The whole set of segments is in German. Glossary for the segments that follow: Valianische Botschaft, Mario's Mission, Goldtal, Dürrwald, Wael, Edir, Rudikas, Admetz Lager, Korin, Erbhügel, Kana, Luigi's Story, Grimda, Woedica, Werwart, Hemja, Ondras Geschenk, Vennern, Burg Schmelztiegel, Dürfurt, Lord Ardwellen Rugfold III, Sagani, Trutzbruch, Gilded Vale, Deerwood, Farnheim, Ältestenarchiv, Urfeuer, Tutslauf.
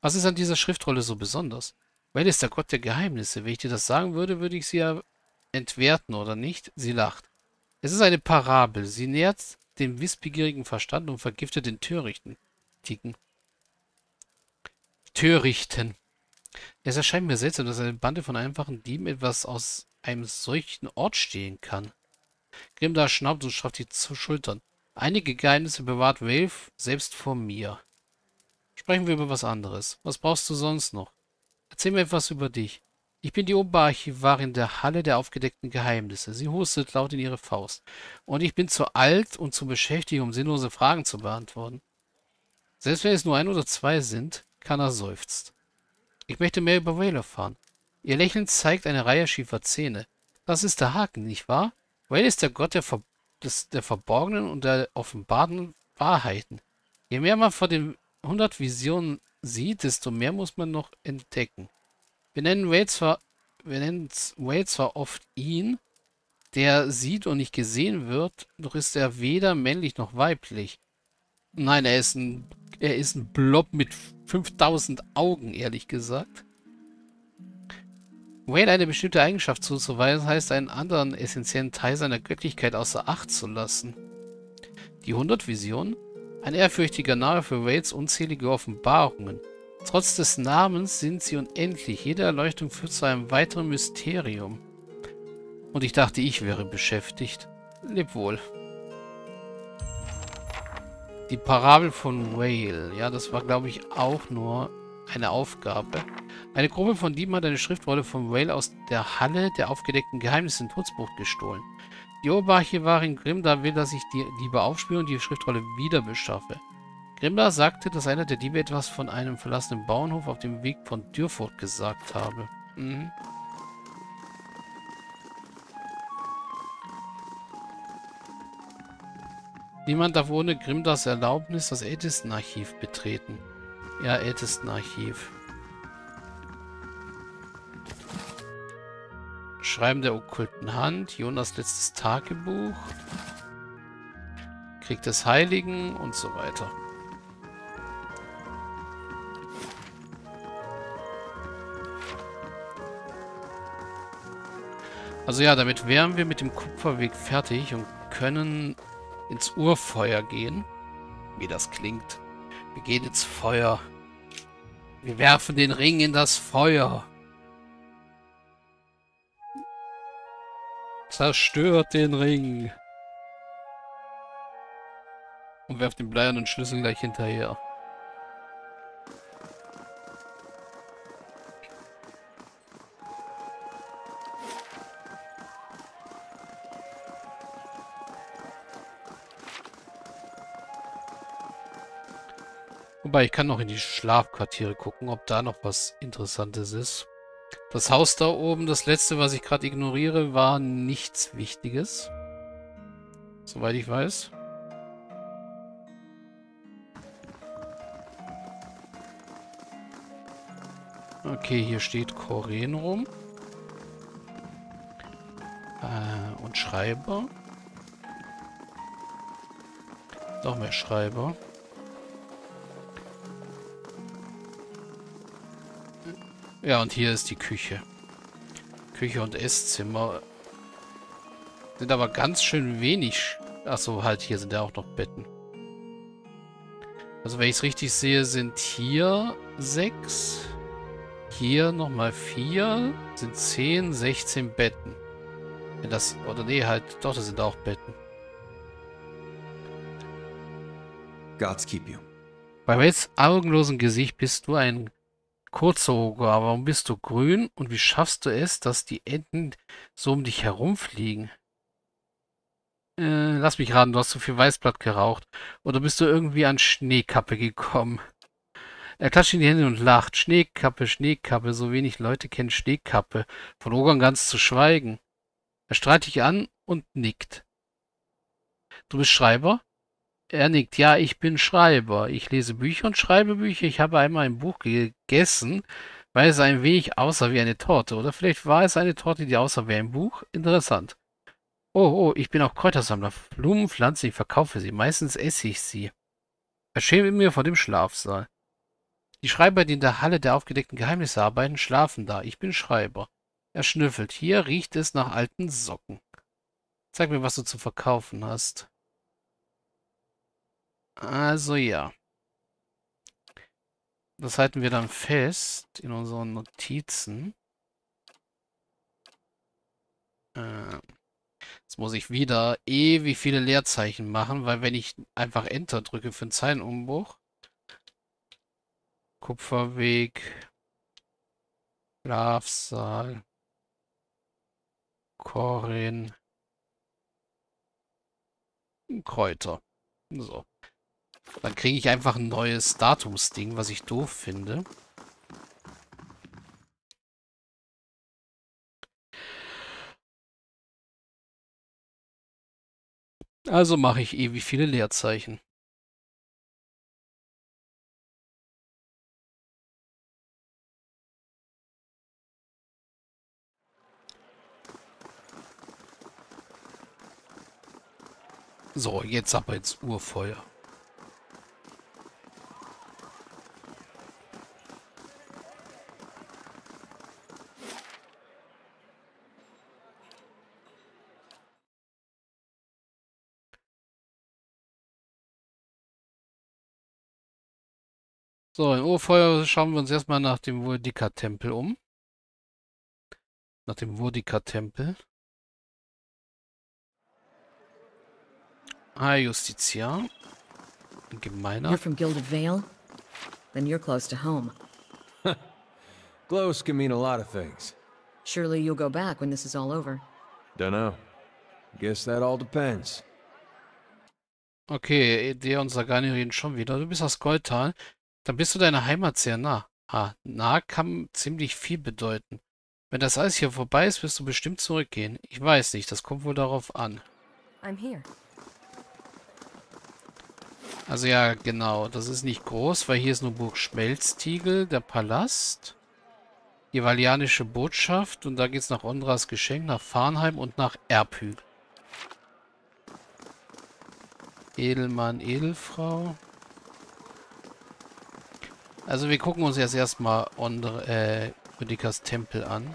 Was ist an dieser Schriftrolle so besonders? Wael ist der Gott der Geheimnisse. Wenn ich dir das sagen würde, würde ich sie ja entwerten, oder nicht? Sie lacht. Es ist eine Parabel. Sie nährt den wissbegierigen Verstand und vergiftet den Törichten. Ticken. Törichten. Es erscheint mir seltsam, dass eine Bande von einfachen Dieben etwas aus einem solchen Ort stehlen kann. Grimda schnaubt und schraubt die Schultern. Einige Geheimnisse bewahrt Wael selbst vor mir. Sprechen wir über was anderes. Was brauchst du sonst noch? Erzähl mir etwas über dich. Ich bin die Oberarchivarin der Halle der aufgedeckten Geheimnisse. Sie hustet laut in ihre Faust. Und ich bin zu alt und zu beschäftigt, um sinnlose Fragen zu beantworten. Selbst wenn es nur ein oder zwei sind, Kana seufzt. Ich möchte mehr über Wael erfahren. Ihr Lächeln zeigt eine Reihe schiefer Zähne. Das ist der Haken, nicht wahr? Wael ist der Gott der verborgenen und der offenbarten Wahrheiten. Je mehr man von den 100 Visionen sieht, desto mehr muss man noch entdecken. Wir nennen Wael zwar oft ihn, der sieht und nicht gesehen wird, doch ist er weder männlich noch weiblich. Nein, er ist ein Blob mit 5000 Augen, ehrlich gesagt. Wael eine bestimmte Eigenschaft zuzuweisen, heißt einen anderen essentiellen Teil seiner Göttlichkeit außer Acht zu lassen. Die 100 Visionen? Ein ehrfürchtiger Name für Waels unzählige Offenbarungen. Trotz des Namens sind sie unendlich. Jede Erleuchtung führt zu einem weiteren Mysterium. Und ich dachte, ich wäre beschäftigt. Leb wohl. Die Parabel von Wael. Ja, das war, glaube ich, auch nur eine Aufgabe. Eine Gruppe von Dieben hat eine Schriftrolle von Wael aus der Halle der aufgedeckten Geheimnisse in Trutzbruch gestohlen. Die Oberarchivarin Grimda will, dass ich die Diebe aufspüre und die Schriftrolle wieder beschaffe. Grimda sagte, dass einer der Diebe etwas von einem verlassenen Bauernhof auf dem Weg von Dürfurt gesagt habe. Mhm. Niemand darf ohne Grimdas Erlaubnis das Ältestenarchiv betreten. Ja, Ältestenarchiv. Schreiben der okkulten Hand, Jonas letztes Tagebuch, Krieg des Heiligen und so weiter. Also ja, damit wären wir mit dem Kupferweg fertig und können ins Urfeuer gehen. Wie das klingt. Wir gehen ins Feuer. Wir werfen den Ring in das Feuer. Zerstört den Ring. Und werft den bleiernen Schlüssel gleich hinterher. Wobei, ich kann noch in die Schlafquartiere gucken, ob da noch was Interessantes ist. Das Haus da oben, das letzte, was ich gerade ignoriere, war nichts Wichtiges. Soweit ich weiß. Okay, hier steht Korin rum. Und Schreiber. Noch mehr Schreiber. Ja, und hier ist die Küche. Küche und Esszimmer. Sind aber ganz schön wenig. Achso, halt, hier sind ja auch noch Betten. Also, wenn ich es richtig sehe, sind hier 6. Hier nochmal 4. Sind 10, 16 Betten. Wenn das, oder nee, halt, doch, das sind auch Betten. Gods keep you. Bei welchem augenlosen Gesicht bist du ein... Kurzoger, warum bist du grün und wie schaffst du es, dass die Enten so um dich herumfliegen? Lass mich raten, du hast zu viel Weißblatt geraucht. Oder bist du irgendwie an Schneekappe gekommen? Er klatscht in die Hände und lacht. Schneekappe, Schneekappe, so wenig Leute kennen Schneekappe. Von Ogern ganz zu schweigen. Er strahlt dich an und nickt. Du bist Schreiber? Er nickt, ja, ich bin Schreiber. Ich lese Bücher und schreibe Bücher. Ich habe einmal ein Buch gegessen, weil es ein wenig aussah wie eine Torte. Oder vielleicht war es eine Torte, die aussah wie ein Buch. Interessant. Oh, ich bin auch Kräutersammler. Blumenpflanzen, ich verkaufe sie. Meistens esse ich sie. Verschäme mir vor dem Schlafsaal. Die Schreiber, die in der Halle der aufgedeckten Geheimnisse arbeiten, schlafen da. Ich bin Schreiber. Er schnüffelt. Hier riecht es nach alten Socken. Zeig mir, was du zu verkaufen hast. Also ja. Das halten wir dann fest in unseren Notizen. Jetzt muss ich wieder ewig viele Leerzeichen machen, weil wenn ich einfach Enter drücke für einen Zeilenumbruch. Kupferweg. Schlafsaal. Korin. Kräuter. So. Dann kriege ich einfach ein neues Datumsding, was ich doof finde. Also mache ich ewig viele Leerzeichen. So, jetzt aber ins Urfeuer. So, im Urfeuer schauen wir uns erstmal nach dem Woedica-Tempel um. Nach dem Woedica-Tempel. Hi, Justiziar. Gemeiner. You're from Gilded Vale? Then you're close to home. Close can mean a lot of things. Surely you'll go back when this is all over. Dunno. Guess that all depends. Okay, Edir und Sagani reden schon wieder. Du bist aus Goldtal. Dann bist du deiner Heimat sehr nah. Nah kann ziemlich viel bedeuten. Wenn das alles hier vorbei ist, wirst du bestimmt zurückgehen. Ich weiß nicht, das kommt wohl darauf an. I'm here. Also ja, genau. Das ist nicht groß, weil hier ist nur Burg Schmelztiegel, der Palast, die Valianische Botschaft und da geht's nach Ondras Geschenk, nach Farnheim und nach Erbhügel. Edelmann, Edelfrau. Also wir gucken uns jetzt erstmal Rudikas Tempel an.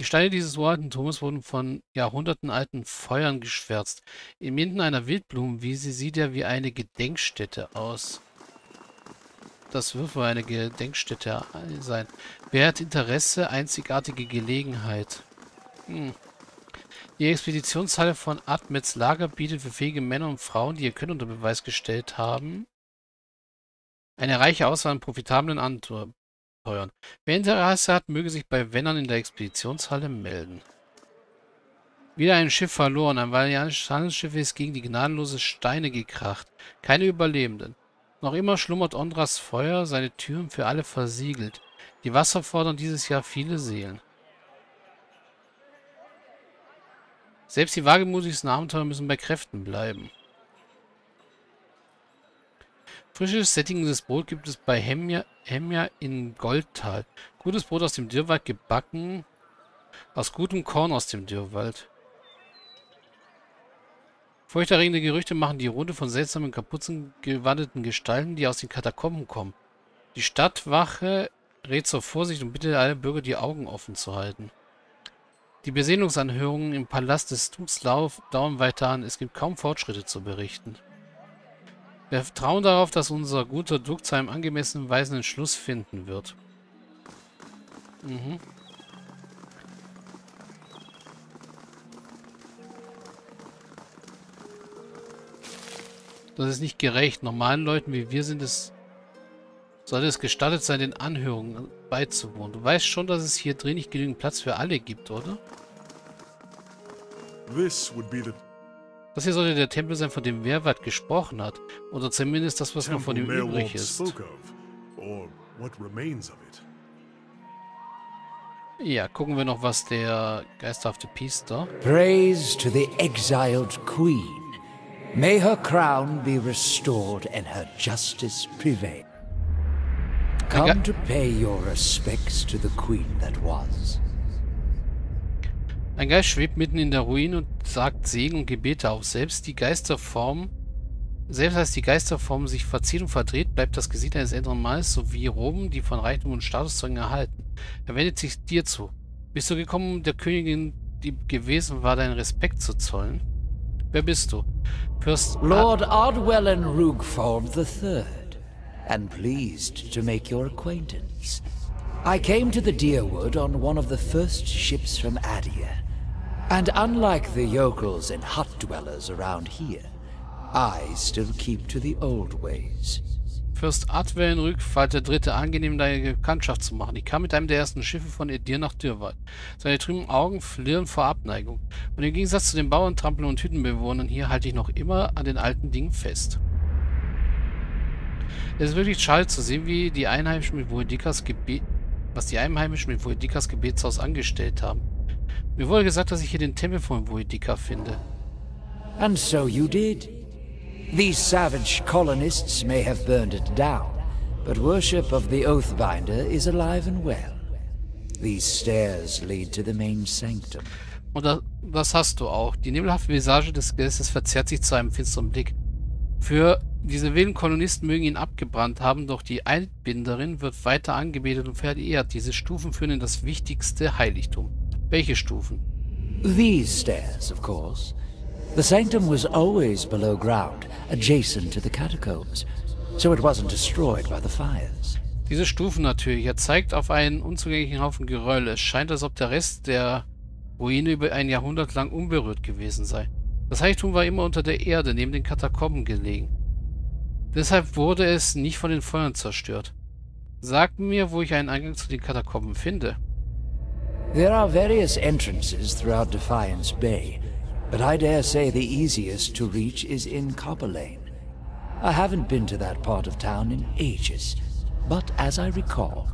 Die Steine dieses uralten Turmes wurden von Jahrhunderten alten Feuern geschwärzt. Inmitten einer Wildblumenwiese sieht er wie eine Gedenkstätte aus. Das wird wohl eine Gedenkstätte sein. Wer hat Interesse? Einzigartige Gelegenheit. Die Expeditionshalle von Admetz Lager bietet für fähige Männer und Frauen, die ihr Können unter Beweis gestellt haben, eine reiche Auswahl an profitablen Abenteuern. Wer Interesse hat, möge sich bei Vennern in der Expeditionshalle melden. Wieder ein Schiff verloren. Ein valianisches Handelsschiff ist gegen die gnadenlose Steine gekracht. Keine Überlebenden. Noch immer schlummert Ondras Feuer, seine Türen für alle versiegelt. Die Wasser fordern dieses Jahr viele Seelen. Selbst die wagemutigsten Abenteuer müssen bei Kräften bleiben. Frisches, sättigendes Brot gibt es bei Hemja in Goldtal. Gutes Brot aus dem Dürrwald gebacken. Aus gutem Korn aus dem Dürrwald. Furchterregende Gerüchte machen die Runde von seltsamen kapuzengewandelten Gestalten, die aus den Katakomben kommen. Die Stadtwache rät zur Vorsicht und bittet alle Bürger, die Augen offen zu halten. Die Besinnungsanhörungen im Palast des Tutslauf dauern weiter an. Es gibt kaum Fortschritte zu berichten. Wir vertrauen darauf, dass unser guter Druck zu einem angemessenen weisen Entschluss finden wird. Das ist nicht gerecht. Normalen Leuten wie wir sind es... Sollte es gestattet sein, den Anhörungen beizuwohnen. Du weißt schon, dass es hier drin nicht genügend Platz für alle gibt, oder? Das hier sollte der Tempel sein, von dem Werwart gesprochen hat. Oder zumindest das, was noch von ihm übrig ist. Ja, gucken wir noch, was der geisterhafte Priester. Praise to the exiled queen. May her crown be restored and her justice prevail. Come to pay your respects to the queen that was. Ein Geist schwebt mitten in der Ruine und sagt Segen und Gebete auf. Selbst die Geisterform Selbst als die Geisterform sich verzieht und verdreht, bleibt das Gesicht eines älteren Mannes sowie Roben, die von Reichtum und Statuszeugen erhalten. Er wendet sich dir zu. Bist du gekommen, um der Königin, die gewesen war, deinen Respekt zu zollen? Wer bist du? Fürst Lord Ardwellen Rugfold III, and pleased to make your acquaintance. I came to the Deerwood on one of the first ships from Edir, and unlike the yokels and hut dwellers around here, I still keep to the old ways. Fürst Ardwellen Rugfold III, angenehm deine Bekanntschaft zu machen. Ich kam mit einem der ersten Schiffe von Edir nach Dürrwald. Seine trüben Augen flirren vor Abneigung. Und im Gegensatz zu den Bauern, Trampeln und Hüttenbewohnern hier halte ich noch immer an den alten Dingen fest. Es ist wirklich schade zu sehen, wie die Einheimischen mit Woedikas Gebetshaus angestellt haben. Mir wurde gesagt, dass ich hier den Tempel von Woedica finde. And so you did. These savage colonists may have burned it down, but worship of the Oathbinder is alive and well. These stairs lead to the main sanctum. Und das hast du auch. Die nebelhafte Visage des Geistes verzerrt sich zu einem finsteren Blick. Für diese wilden Kolonisten mögen ihn abgebrannt haben, doch die Einbinderin wird weiter angebetet und verehrt. Diese Stufen führen in das wichtigste Heiligtum. Welche Stufen? These stairs, of course. The sanctum was always below ground, adjacent to the catacombs, so it wasn't destroyed by the fires. Diese Stufen natürlich. Er zeigt auf einen unzugänglichen Haufen Geröll. Es scheint, als ob der Rest der Ruine über ein Jahrhundert lang unberührt gewesen sei. Das Heiligtum war immer unter der Erde, neben den Katakomben gelegen. Deshalb wurde es nicht von den Feuern zerstört. Sagt mir, wo ich einen Eingang zu den Katakomben finde. There are various entrances throughout Defiance Bay. But I dare say the easiest to reach is in Copper Lane. I haven't been to that part of town in ages, but as I recall,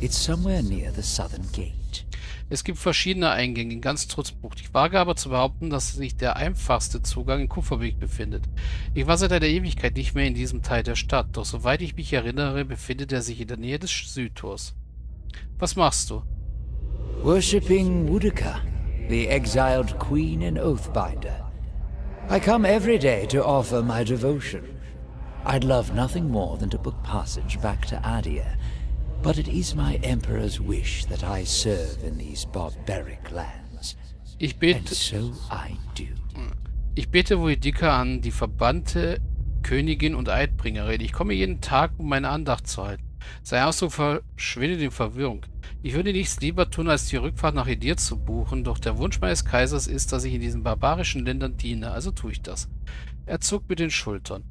it's somewhere near the southern gate. Es gibt verschiedene Eingänge in ganz Trutzbruch. Ich wage aber zu behaupten, dass sich der einfachste Zugang in Kupferweg befindet. Ich war seit einer Ewigkeit nicht mehr in diesem Teil der Stadt, doch soweit ich mich erinnere, befindet er sich in der Nähe des Südtors. Was machst du? Worshipping Woedica, the exiled queen and Oathbinder. I come every day to offer my devotion. I'd love nothing more than to book passage back to Edir, but it is my emperor's wish that I serve in these barbaric lands. And so I do. Ich bete Woedica an, die verbannte Königin und Eidbringerin. Ich komme jeden Tag, um meine Andacht zu halten. Sein Ausdruck verschwindet in Verwirrung. Ich würde nichts lieber tun, als die Rückfahrt nach Edir zu buchen, doch der Wunsch meines Kaisers ist, dass ich in diesen barbarischen Ländern diene, also tue ich das. Er zuckt mit den Schultern.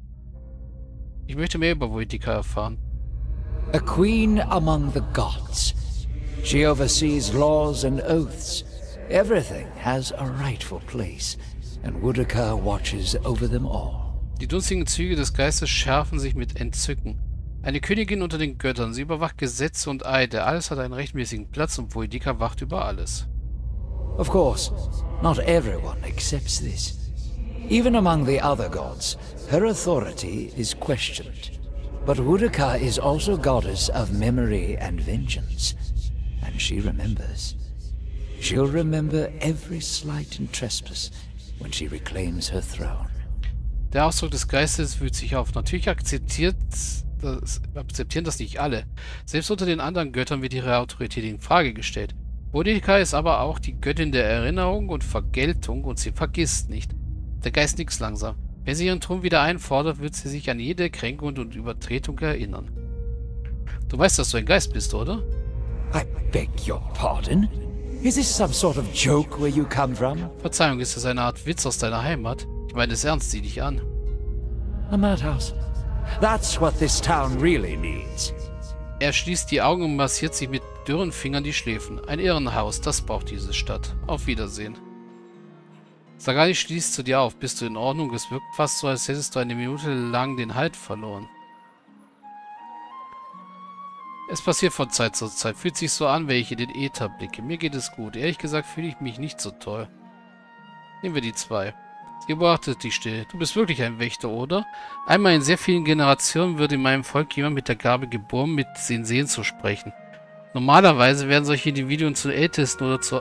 Ich möchte mehr über Woedica erfahren. A queen among the gods. She oversees laws and oaths. Everything has a rightful place, and Woedica watches over them all. Die dunstigen Züge des Geistes schärfen sich mit Entzücken. Eine Königin unter den Göttern, sie überwacht Gesetze und Eide, alles hat einen rechtmäßigen Platz und Woedica wacht über alles. Of course, not everyone accepts this. Even among the other gods, her authority is questioned. But Woedica is also goddess of memory and vengeance, and she remembers. She'll remember every slight and trespass when she reclaims her throne. Der Ausdruck des Geistes wühlt sich auf. Natürlich akzeptieren das nicht alle. Selbst unter den anderen Göttern wird ihre Autorität in Frage gestellt. Woedica ist aber auch die Göttin der Erinnerung und Vergeltung und sie vergisst nicht. Der Geist nickt langsam. Wenn sie ihren Thron wieder einfordert, wird sie sich an jede Kränkung und Übertretung erinnern. Du weißt, dass du ein Geist bist, oder? I beg your pardon? Is this some sort of joke where you come from? Verzeihung, ist das eine Art Witz aus deiner Heimat? Ich meine es ernst, sieh dich an. A madhouse. That's what this town really needs. Er schließt die Augen und massiert sich mit dürren Fingern die Schläfen. Ein Irrenhaus, das braucht diese Stadt. Auf Wiedersehen. Sagani schließt zu dir auf. Bist du in Ordnung? Es wirkt fast so, als hättest du eine Minute lang den Halt verloren. Es passiert von Zeit zu Zeit. Fühlt sich so an, wenn ich in den Äther blicke. Mir geht es gut. Ehrlich gesagt fühle ich mich nicht so toll. Nehmen wir die zwei. Sie beobachtet dich still. Du bist wirklich ein Wächter, oder? Einmal in sehr vielen Generationen wird in meinem Volk jemand mit der Gabe geboren, mit den Seen zu sprechen. Normalerweise werden solche Individuen zu Ältesten oder zu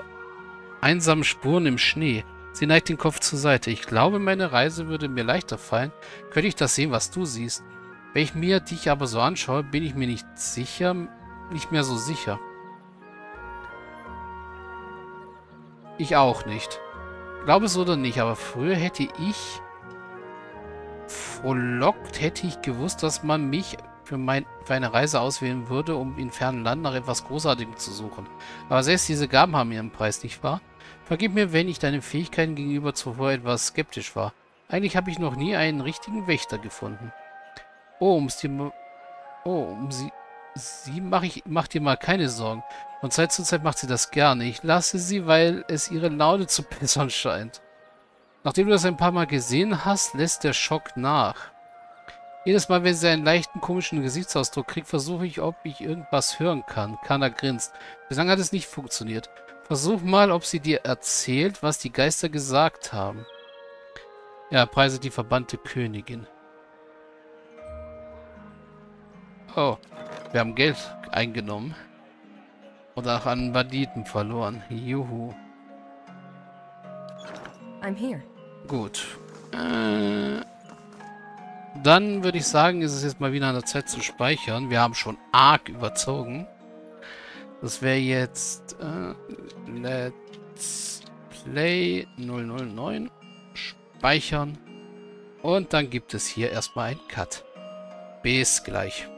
einsamen Spuren im Schnee. Sie neigt den Kopf zur Seite. Ich glaube, meine Reise würde mir leichter fallen, könnte ich das sehen, was du siehst. Wenn ich mir dich aber so anschaue, bin ich mir nicht mehr so sicher. Ich auch nicht. Glaube es oder nicht, aber früher hätte ich frohlockt, hätte ich gewusst, dass man mich für eine Reise auswählen würde, um in fernen Land nach etwas Großartigem zu suchen. Aber selbst diese Gaben haben ihren Preis, nicht wahr? Vergib mir, wenn ich deinen Fähigkeiten gegenüber zuvor etwas skeptisch war. Eigentlich habe ich noch nie einen richtigen Wächter gefunden. Mach dir mal keine Sorgen. Von Zeit zu Zeit macht sie das gerne. Ich lasse sie, weil es ihre Laune zu bessern scheint. Nachdem du das ein paar Mal gesehen hast, lässt der Schock nach. Jedes Mal, wenn sie einen leichten, komischen Gesichtsausdruck kriegt, versuche ich, ob ich irgendwas hören kann. Kana grinst. Bislang hat es nicht funktioniert. Versuch mal, ob sie dir erzählt, was die Geister gesagt haben. Ja, preiset die verbannte Königin. Oh, wir haben Geld eingenommen. Oder auch an Banditen verloren. Juhu. I'm here. Gut. Dann würde ich sagen, ist es jetzt mal wieder an der Zeit zu speichern. Wir haben schon arg überzogen. Das wäre jetzt Let's Play 009. Speichern. Und dann gibt es hier erstmal einen Cut. Bis gleich.